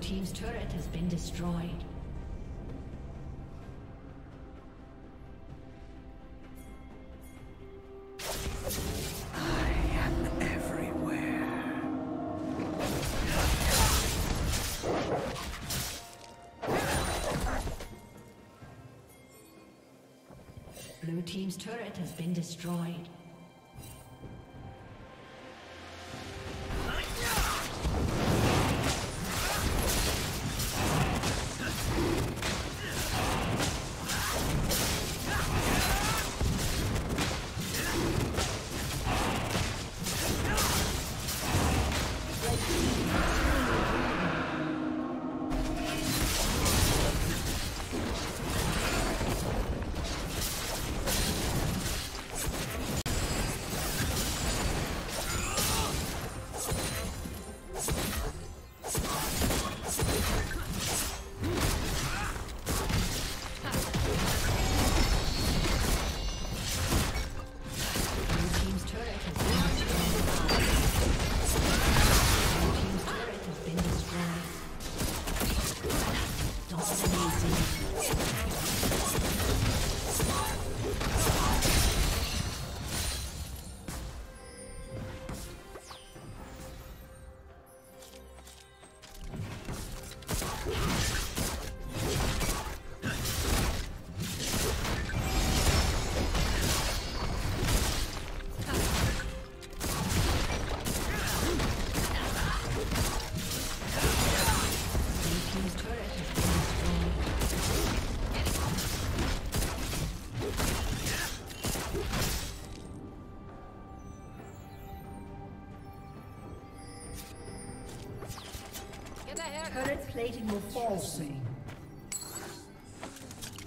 Blue team's turret has been destroyed. Blue team's turret has been destroyed. Current plating will fall soon.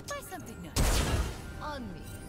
Buy something nice. On me.